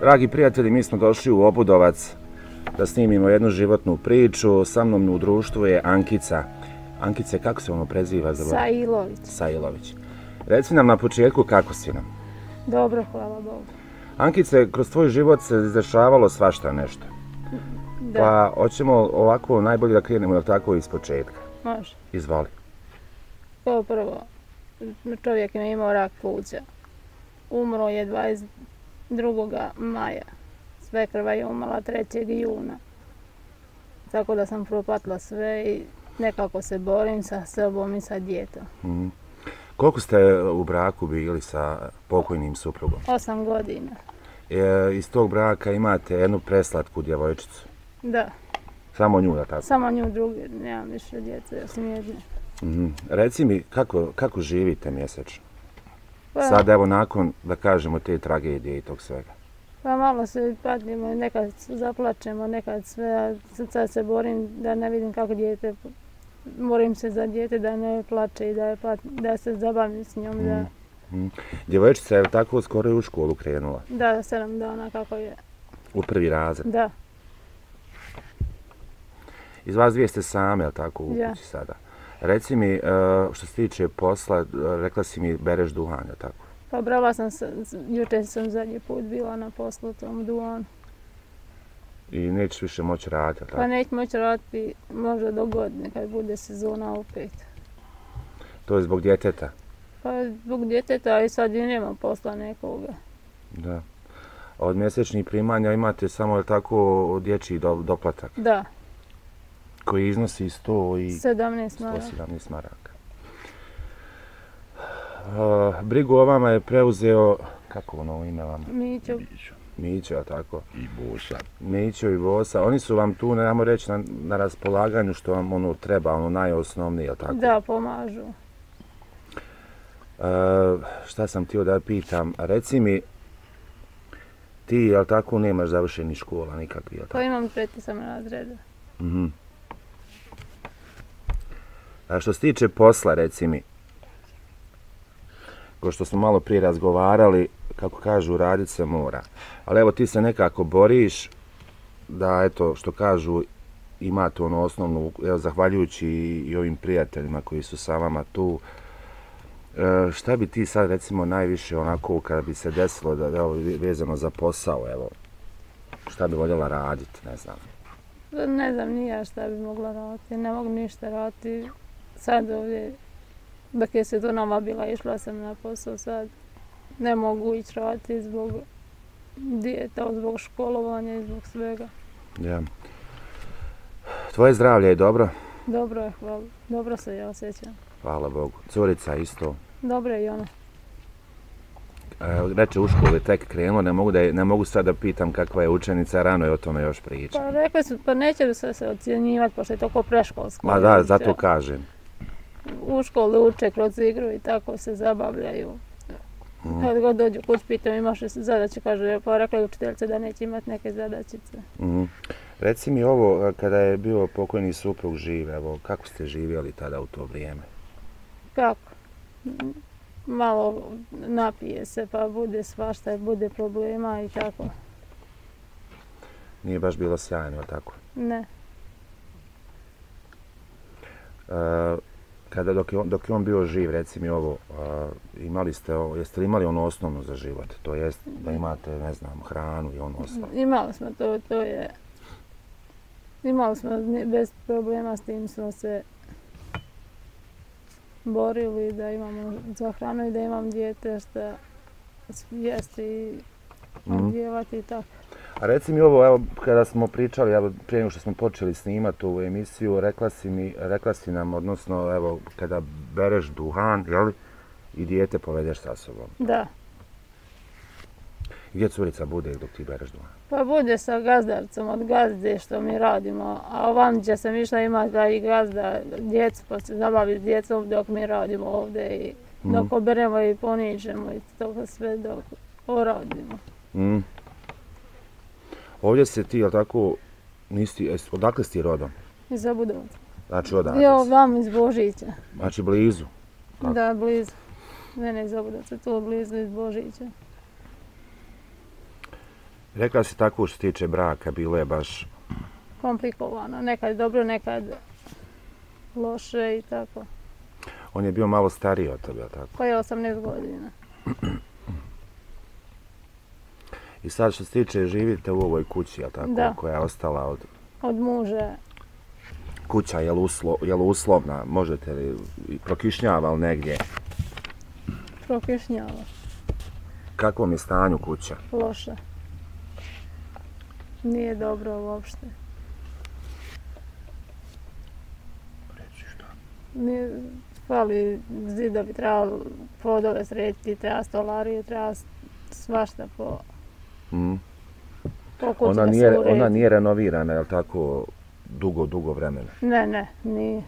Dragi prijatelji, mi smo došli u Obudovac da snimimo jednu životnu priču. Sa mnom u društvu je Ankica. Ankice, kako se ono preziva? Sailović. Sailović. Reci nam na početku kako si nam. Dobro, hvala Bogu. Ankice, kroz tvoj život se izdešavalo svašta nešto. Da. Pa hoćemo ovako najbolje da krenemo, jel tako, iz početka? Može. Izvali. Kao prvo, čovjek je imao rak pluća. Umro je 22. maja. Sve krva je umrla 3. juna. Tako da sam propatila sve i nekako se borim sa sobom i sa djetom. Koliko ste u braku bili sa pokojnim suprugom? 8 godina. Iz tog braka imate jednu preslatku djevojčicu? Da. Samo nju, da tako? Samo nju, drugi, nemam više djece, osim jedne. Reci mi, kako živite mjesečno? Sada, evo, nakon, da kažemo, te tragedije i tog svega. Pa malo se padnemo, nekad zaplačemo, nekad sve. Sad se borim da ne vidim kako dijete, morim se za dijete da ne plače i da se zabavim s njom. Djevojčica je tako skoro u školu krenula? Da, 7 dana kako je. U prvi razred? Da. Iz vas dvije ste same, jel tako, u kući sada? Reci mi, što se tiče posla, rekla si mi bereš duhan, jel tako? Pa brala sam, jučer sam zadnji put bila na poslu tom duhanu. I nećeš više moći raditi, jel tako? Pa neću moći raditi možda do godine, kad bude sezona opet. To je zbog djeteta? Pa zbog djeteta i sad i nema posla nekoga. Da. A od mjesečnih primanja imate samo, jel tako, dječji doplatak? Da. Koji iznosi 117 maraka. Brigu o vama je preuzeo, kako ono ime vama? Mićo. Mićo, a tako? I Vosa. Mićo i Vosa. Oni su vam tu, nemamo reći, na raspolaganju što vam ono treba, ono najosnovnije, je li tako? Da, pomažu. Šta sam htio da pitam, reci mi, ti, je li tako, nemaš završeni škola nikakvi, je li tako? Pa imam 3. razreda. A što se tiče posla, reci mi, kao što smo malo prije razgovarali, kako kažu, radit se mora. Ali evo, ti se nekako boriš da, eto, što kažu, imate ono osnovnu, evo, zahvaljujući i ovim prijateljima koji su sa vama tu. Šta bi ti sad, recimo, najviše onako, kada bi se desilo, vezano za posao, evo, šta bi voljela raditi, ne znam. Ne znam ni ja šta bi mogla raditi, ne mogu ništa raditi. Sad ovdje, dok je se to nova bila, išla sam na posao, sad ne mogu ići raditi zbog dijeta, zbog školovanja i zbog svega. Tvoje zdravlje je dobro? Dobro je, hvala. Dobro se ja osjećam. Hvala Bogu. Curica isto? Dobro je i ona. Reče u školi tek krenuo, ne mogu sad da pitam kakva je učenica, rano je o tome još priča. Pa rekli su, pa neće se ocjenjivati, pošto je toliko preškolsko. Ma da, zato kažem. U školi uče kroz igru i tako se zabavljaju. Kad god dođu kuć, pitam imaš li zadaće, kaže, pa rekla je učiteljica da neće imati neke zadaćice. Reci mi ovo, kada je bio pokojni suprug živ, evo, kako ste živjeli tada u to vrijeme? Kako? Malo napije se, pa bude svašta, bude problema i tako. Nije baš bilo sjajno, tako? Ne. Dok je on bio živ, reci mi ovo, jeste li imali ono osnovno za život? To jest da imate, ne znam, hranu i ono osnovno. Imali smo to, to je... Imali smo, bez problema s tim smo se... borili da imamo za hranu i da imam dijete što jesti i odjevati i tako. A reci mi ovo, evo, kada smo pričali, evo, prije nego što smo počeli snimati ovu emisiju, rekla si nam, odnosno, evo, kada bereš duhan, jeli, i dijete povedeš sa sobom. Da. Gdje curica bude dok ti bereš duhan? Pa bude sa gazdarcom, od gazde što mi radimo, a ovamđe sam išla imati da i gazda djecu, pa se zabavi s djecom dok mi radimo ovdje i dok oberemo i ponižemo i to sve dok oradimo. Ovdje se ti, jel tako, odakle si ti rodom? Iz Obudovca. Znači odakle si? Ja vam iz Božića. Znači blizu? Da, blizu. Mene iz Obudovca, tu blizu iz Božića. Rekla si tako što se tiče braka, bilo je baš... komplikovano, nekad dobro, nekad loše i tako. On je bio malo stariji od tebe, tako? Pa je 18 godina. I sad što se tiče, živite u ovoj kući, koja je ostala od... od muže. Kuća je li uslovna, možete li, prokišnjava li negdje? Prokišnjava. Kakvom je stanju kuća? Loše. Nije dobro uopšte. Reći šta? Fali zidovi, treba podove srediti, treba stolariju, treba svašta po... Ona nije renovirana, je li tako, dugo vremena? Ne, nije.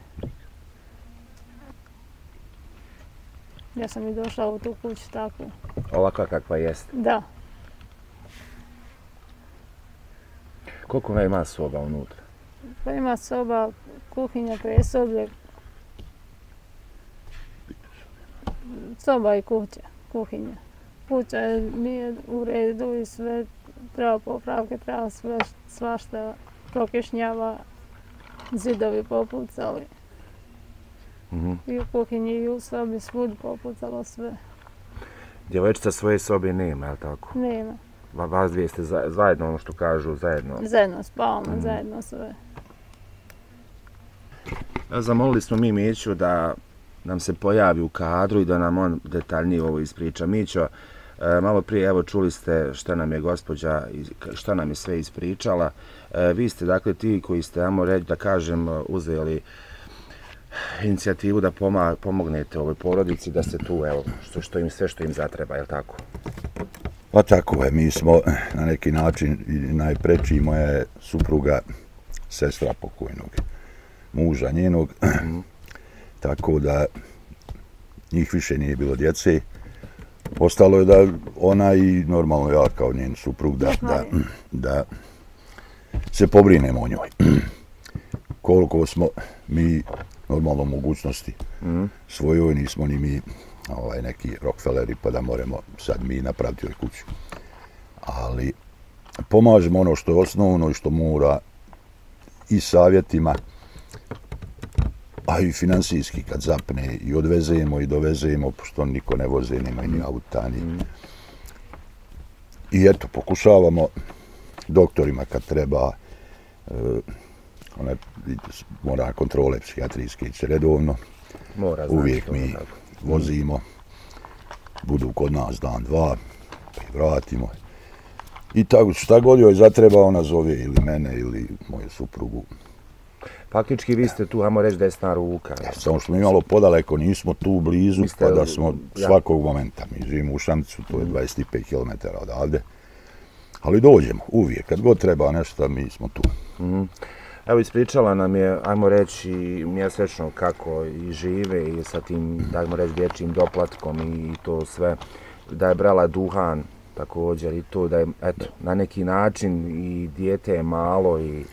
Ja sam i došla u tu kuću tako. Ovakva kakva jeste? Da. Koliko ona ima soba unutra? Pa ima soba, kuhinja, presoblje. Soba i kuhinja. Kuća nije u redu i sve treba popravke, treba svašta, prokišnjava, zidovi popucali. I u kuhinji i u sobi svud popucalo sve. Djevojčica svoje sobe nema, je li tako? Nema. Vas dvije ste zajedno, ono što kažu, zajedno? Zajedno spavamo, zajedno sve. Zamolili smo mi Miću da nam se pojavi u kadru i da nam on detaljnije ovo ispriča. Mićo, malo prije, evo, čuli ste šta nam je gospođa, šta nam je sve ispričala. Vi ste, dakle, ti koji ste, ajmo reći, da kažem, uzeli inicijativu da pomognete ovoj porodici, da ste tu, evo, sve što im zatreba, je li tako? Pa tako je, mi smo na neki način, najpreći moja je supruga, sestra pokojnog muža njenog, tako da njih više nije bilo djece. Ostalo je da ona i normalno ja kao njen suprug da se pobrinemo o njoj. Koliko smo mi normalno mogućnosti svojoj, nismo ni mi neki Rockefelleri pa da moramo sad mi napraviti ovoj kuću. Ali pomažemo ono što je osnovno i što mora i savjetima, a i finansijski kad zapne i odvezemo i dovezemo, pošto niko ne voze, nema ni auta. I eto, pokušavamo doktorima kad treba, mora kontrole psihijatrijske ići redovno, uvijek mi vozimo, budu kod nas dan, dva, pa i vratimo. I tako, šta god joj zatreba, ona zove ili mene ili moju suprugu. Faktički vi ste tu, ajmo reći da je sna ruka. Samo što mi malo podaleko, nismo tu blizu, pa da smo svakog momenta. Mi živimo u Šanticu, to je 25 km odavde. Ali dođemo, uvijek, kad god treba nešto, mi smo tu. Evo, ispričala nam je, ajmo reći, mjesečno kako i žive i sa tim, dajmo reći, dječjim doplatkom i to sve. Da je brala duhan također i to, da je, eto, na neki način i dijete je malo i...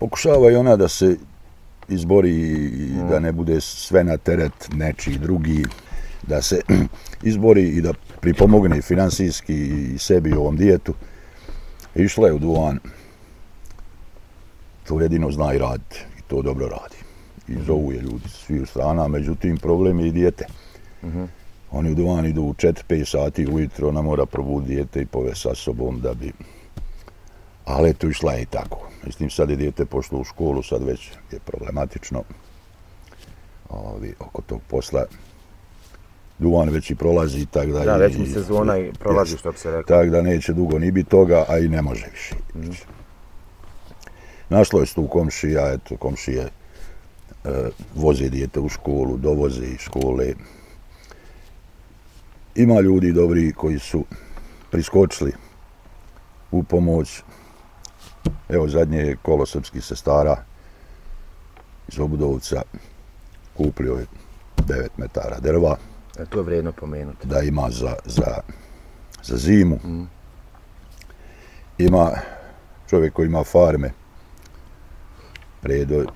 Pokušava i ona da se izbori i da ne bude sve na teret nečiji drugi, da se izbori i da pripomogne finansijski i sebi ovom dijetu. Išla je u duhan. To jedino zna i raditi i to dobro radi. I zovu je ljudi sviju strana, međutim problem je i dijete. Oni u duhan idu u 4-5 sati ujutro, ona mora probuditi dijete i povesti sa sobom da bi... Ali eto, išla je i tako. Mislim, sad je dijete pošlo u školu, sad već je problematično oko tog posla. Duhan već i prolazi, tako da... Da, već mi sezona i prolazi, što bi se rekao. Tako da neće dugo ni biti toga, a i ne može više. Našlo je se tu komšija, eto, komšije voze dijete u školu, dovoze iz škole. Ima ljudi dobri koji su priskočili u pomoć. Evo, zadnje je kolo srpskih sestara iz Obudovca kupljio je 9 metara drva. To je vrijedno pomenuti. Da ima za zimu. Ima čovjek koji ima farme, Predoj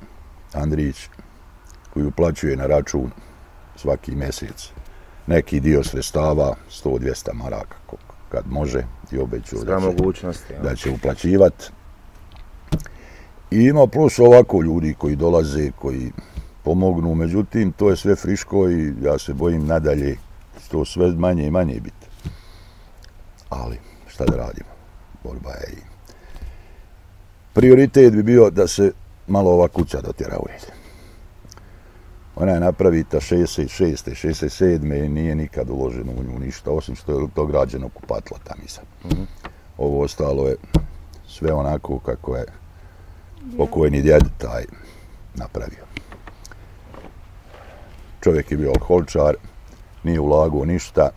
Andrijić, koji uplaćuje na račun svaki mjesec neki dio sredstava, 100-200 maraka, kad može i obećao da će uplaćivati. I ima plus ovako ljudi koji dolaze, koji pomognu, međutim to je sve friško i ja se bojim nadalje to sve manje i manje biti. Ali šta da radimo, borba je i... Prioritet bi bio da se malo ova kuća dotjera u red. Ona je napravita 66. 67. i nije nikad uloženo u nju ništa, osim što je to građeno kupatla tam i sad. Ovo ostalo je sve onako kako je pokojni djed taj napravio. Čovjek je bio alkoholčar, nije ulagao ništa.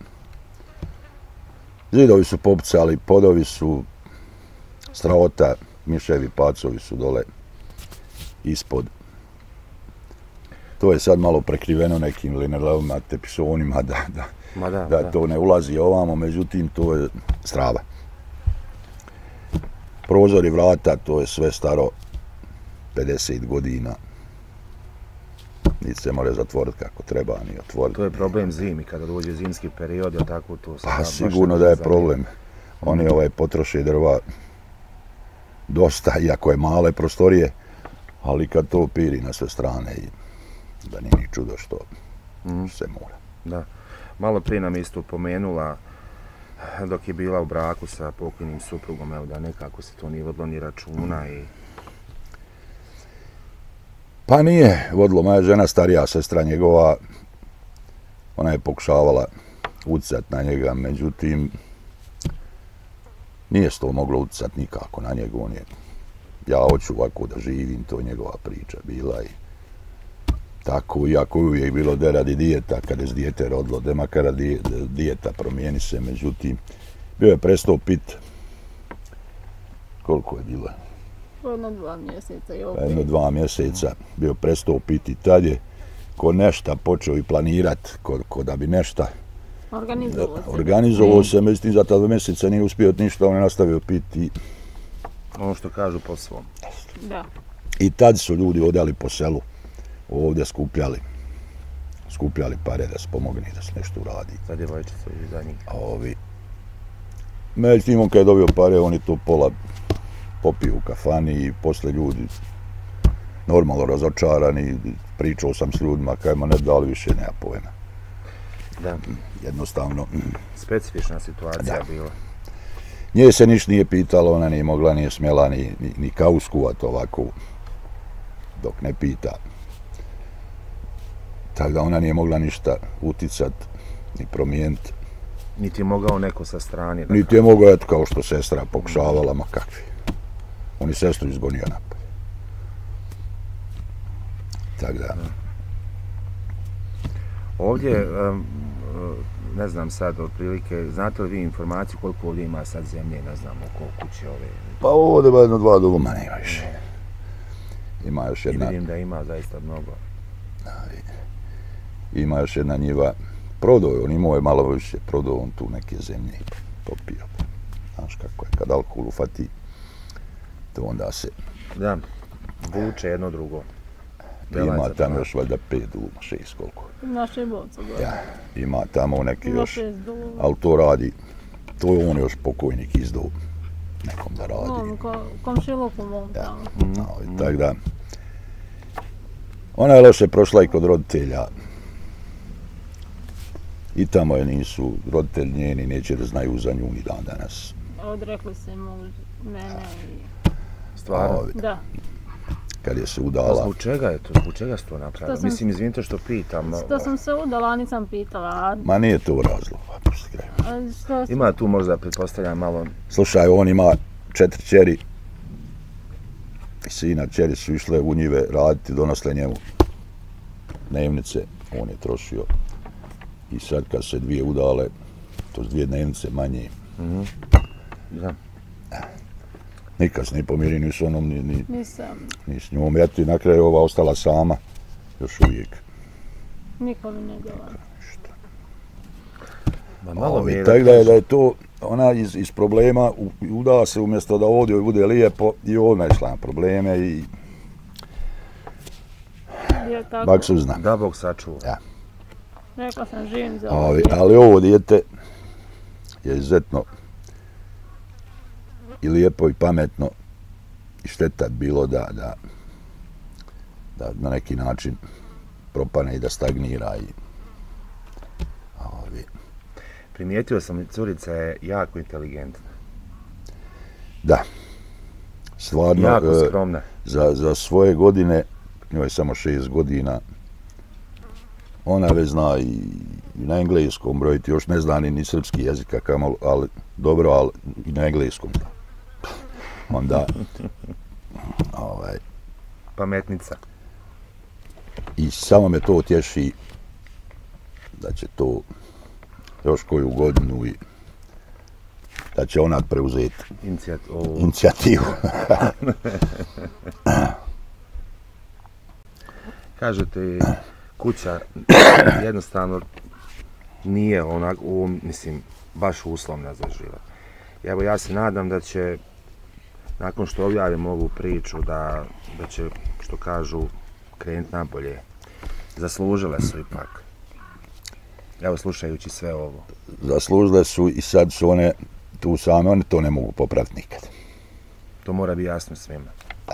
Zidovi su popucali, podovi su strahota, miševi, pacovi su dole ispod. To je sad malo prekriveno nekim linerlevima, tepisonima, da to ne ulazi ovamo, međutim to je strava. Prozori, vrata, to je sve staro 50 godina. Niti se može zatvoriti kako treba, ni otvoriti. To je problem zimi, kada dođe zimski period, je tako to... Pa sigurno da je problem. Oni potroše drva dosta, iako je male prostorije, ali kad to piri na sve strane, da nije ni čudo što se mora. Malo prije nam isto pomenula, dok je bila u braku sa pokojnim suprugom, da nekako se to nije vodilo ni računa i... Pa nije vodilo. Moja žena, starija sestra njegova, ona je pokušavala uticati na njega, međutim, nije se to moglo uticati nikako na njega. Ja hoću ovako da živim, to je njegova priča bila i tako, iako je uvijek bilo da radi dijeta, kada je s dijete rodilo, da makar dijeta promijeni se, međutim, bio je prestao pit, koliko je bilo? Jedno dva mjeseca i opet. Jedno dva mjeseca, bio je prestao pit i tad je ko nešta počeo i planirat, ko da bi nešta organizovao se, međutim za ta dva mjeseca nije uspio ništa, on je nastavio pit i... Ono što kažu po svom. Da. I tad su ljudi odjeli po selu, ovdje skupljali pare da se pomogne, da se nešto uradi. Za djevojčicu i za njih. A ovi... Međutim, on kad je dobio pare, on je to pola popio u kafani i posle ljudi normalno razočarani. Pričao sam s ljudima, kajma ne dali više, nema pojma. Da. Jednostavno... Specifična situacija bila. Nje se niš nije pitalo, ona nije mogla, nije smjela ni kauskuvat ovako dok ne pita. Tako da ona nije mogla ništa uticat, ni promijeniti. Niti je mogao neko sa strane. Niti je mogao, eto, kao što sestra pokušavala, ma kakvi. On je sestru izgonio napolje. Tako da... Ovdje, ne znam sad, otprilike, znate li vi informaciju koliko ovdje ima sad zemlje, ne znam, oko kuće ove? Pa ovdje ba jedno dva doma nema više. Ima još jedna... I vidim da ima zaista mnogo. Ima još jedna njiva, prodao je, on imao je malo više, prodao on tu neke zemlje i popio. Znaš kako je, kad alkohol ufati, to onda se... Da, vuče jedno drugo. Ima tamo još valjda 5 duma, 6, koliko je. Naše boce gore. Ima tamo neke još, ali to radi, to je on još pokojnik izdao nekom da radi. Komšilukom on tamo. Tako da, ona je loše prošla i kod roditelja. I tamo je nisu, roditelj njeni neće da znaju za nju ni dan danas. Odrekli se muž, mene i... Stvarno? Da. Kad je se udala... Zbog čega je to? Zbog čega ste to napravili? Mislim, izvinite što pitam. Što sam se udala, nisam pitala. Ma nije to razlog. Ima tu možda, pretpostavljam, malo... Slušaj, on ima 4 kćeri. Sina, kćeri su išle u njive raditi, donosle njemu dnevnice. On je trošio. I sad kad se dvije udale, to su 2 dnevnice manje. Nikad se ni pomiri, ni s onom, ni s njom. Eto i na kraju ova ostala sama, još uvijek. Nikomu ne govara. Tako da je to, ona iz problema udala se umjesto da ovdje bude lijepo i ovdje išla na probleme i... Bog se zna. Da, Bog sačuva. Rekla sam, živim za ovo. Ali ovo dijete je izuzetno i lijepo i pametno i šteta bilo da na neki način propane i da stagnira. Primijetio sam, curica je jako inteligentna. Da. Stvarno, jako skromna. Za svoje godine, njoj je samo 6 godina, ona već zna i na engleskom brojiti, još ne zna ni srpski jezik, ali dobro, ali i na engleskom. Onda, pametnica. I samo me to utješi da će to još koju godinu i da će ona preuzeti inicijativu. Kažete, kuća jednostavno nije onako, mislim, baš uslovna za život. Evo, ja se nadam da će, nakon što objavim ovu priču, da će, što kažu, krenuti nabolje. Zaslužile su ipak. Evo, slušajući sve ovo. Zaslužile su i sad su one tu same, one to ne mogu popraviti nikad. To mora biti jasno svima. Da.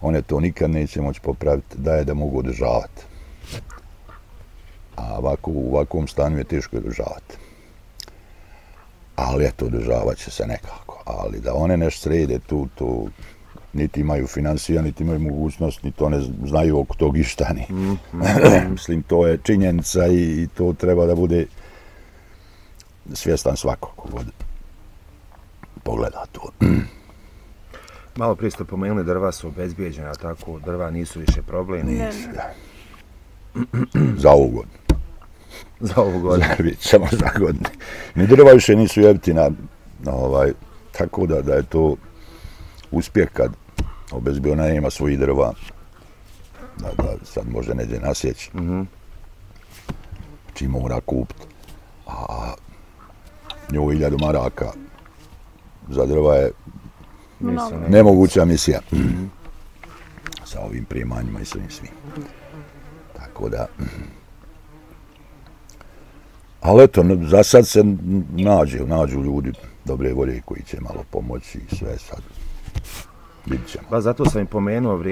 One to nikad neće moći popraviti, daje da mogu održavati. A u ovakvom stanju je teško održavati. Ali eto, održavat će se nekako. Ali da one nešto srede tu, niti imaju financija, niti imaju mogućnost, niti one znaju oko tog išta. Mislim, to je činjenica i to treba da bude svjestan svako kogod pogleda to. Malo prije ste pomenuli, drva su obezbijeđena, tako drva nisu više problem. Nisu, da. Za ovu godinu. Za ovu godinu. Samo za godine. Ni drva više nisu jeftina, tako da je to uspjeh kad obezbijena ima svojih drva, da sad možda neđe nasjeći, čim mora kupiti, a nju 1000 maraka za drva je nemoguća misija sa ovim primanjima i svim svim. Tako da, ali eto, za sad se nađu ljudi dobre volje koji će malo pomoći i sve sad. Ba, zato sam im pomenuo,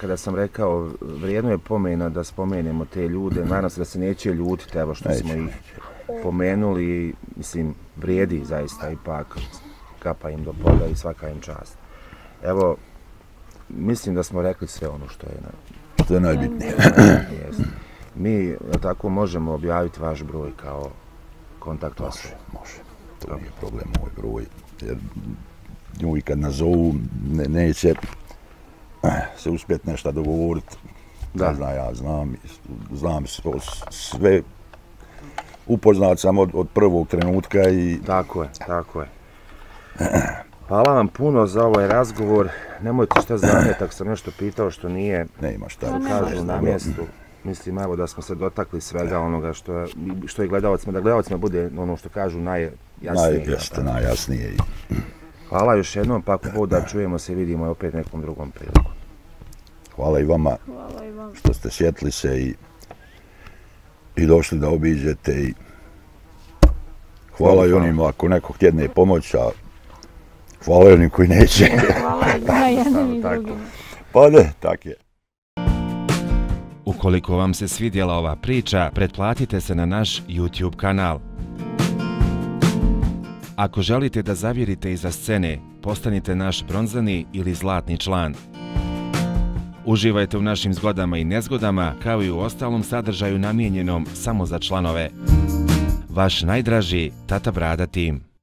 kada sam rekao, vrijedno je pomena da spomenemo te ljude, nadam se da se neće ljutiti, evo što smo ih pomenuli, mislim, vrijedi zaista ipak, kapa im do poda i svaka im čast. Evo, mislim da smo rekli sve ono što je najbitnije. Mi tako možemo objaviti vaš broj kao kontakt osobe. Može, to nije problem, moj broj. Nju i kad nazovu, neće se uspjeti nešto dogovoriti. Ne zna, ja znam sve, upoznat sam od prvog trenutka i... Tako je, tako je. Hvala vam puno za ovaj razgovor. Nemojte šta zamjeti, ako sam nešto pitao što nije... Ne ima šta. ...kažu na mjestu. Mislim, evo, da smo se dotakli svega onoga što je gledalacima, da gledalacima bude ono što kažu najjasnije. Najjasnije i... Hvala još jednom, pa ako Bog da, čujemo se i vidimo opet nekom drugom priliku. Hvala i vama što ste sjetili se i došli da obiđete. Hvala i onim ako neko htjedne pomoć, a hvala i onim koji neće. Hvala i jednim i drugim. Pa ne, tak je. Ukoliko vam se svidjela ova priča, pretplatite se na naš YouTube kanal. Ako želite da zavirite iza scene, postanite naš bronzani ili zlatni član. Uživajte u našim zgodama i nezgodama, kao i u ostalom sadržaju namijenjenom samo za članove. Vaš najdraži Tata Brada tim.